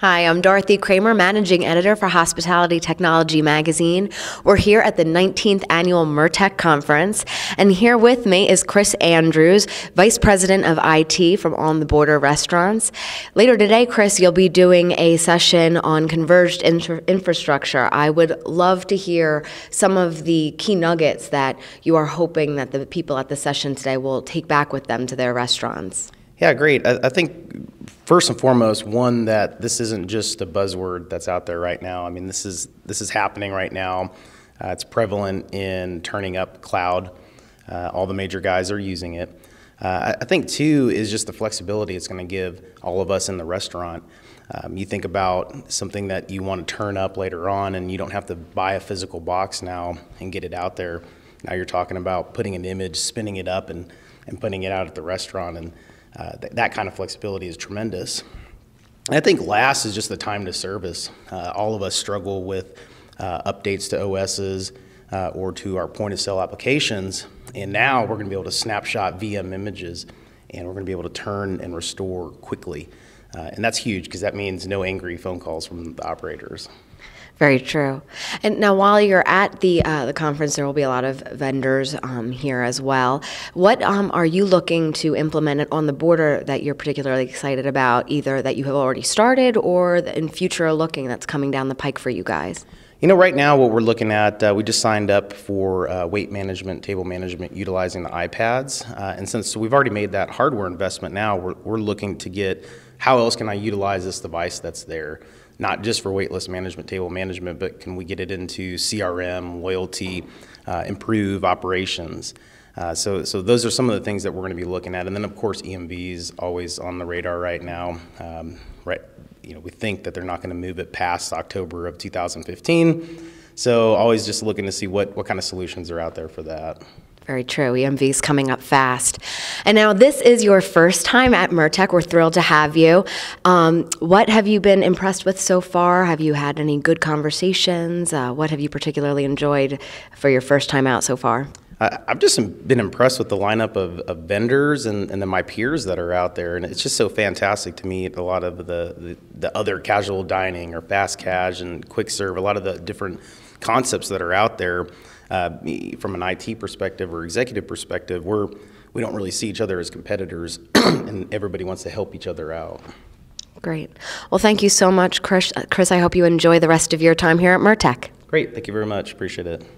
Hi, I'm Dorothy Creamer, Managing Editor for Hospitality Technology Magazine. We're here at the 19th Annual MURTEC Conference, and here with me is Chris Andrews, Vice President of IT from On the Border Restaurants. Later today, Chris, you'll be doing a session on converged infrastructure. I would love to hear some of the key nuggets that you are hoping that the people at the session today will take back with them to their restaurants. Yeah, great. I think first and foremost, one, that this isn't just a buzzword that's out there right now. I mean, this is happening right now. It's prevalent in turning up cloud. All the major guys are using it. I think too is just the flexibility it's going to give all of us in the restaurant. You think about something that you want to turn up later on, and you don't have to buy a physical box now and get it out there. Now you're talking about putting an image, spinning it up, and putting it out at the restaurant, and that kind of flexibility is tremendous. And I think last is just the time to service. All of us struggle with updates to OSs or to our point of sale applications, and now we're going to be able to snapshot VM images, and we're going to be able to turn and restore quickly. And that's huge, because that means no angry phone calls from the operators. Very true. And now, while you're at the conference, there will be a lot of vendors here as well. What are you looking to implement at On the Border that you're particularly excited about, either that you have already started or that in future looking that's coming down the pike for you guys? You know, right now what we're looking at, we just signed up for weight management, table management, utilizing the iPads. And since we've already made that hardware investment now, we're looking to get how else can I utilize this device that's there? Not just for wait list management, table management, but can we get it into CRM, loyalty, improve operations? So those are some of the things that we're going to be looking at. And then, of course, EMV is always on the radar right now. You know, we think that they're not going to move it past October of 2015. So always just looking to see what kind of solutions are out there for that. Very true. EMV is coming up fast. And now, this is your first time at MURTEC. We're thrilled to have you. What have you been impressed with so far? Have you had any good conversations? What have you particularly enjoyed for your first time out so far? I've just been impressed with the lineup of vendors and then my peers that are out there. And it's just so fantastic to meet a lot of the other casual dining or fast cash and quick serve, a lot of the different concepts that are out there. From an IT perspective or executive perspective, we don't really see each other as competitors, and everybody wants to help each other out. Great. Well, thank you so much, Chris. I hope you enjoy the rest of your time here at MURTEC. Great. Thank you very much. Appreciate it.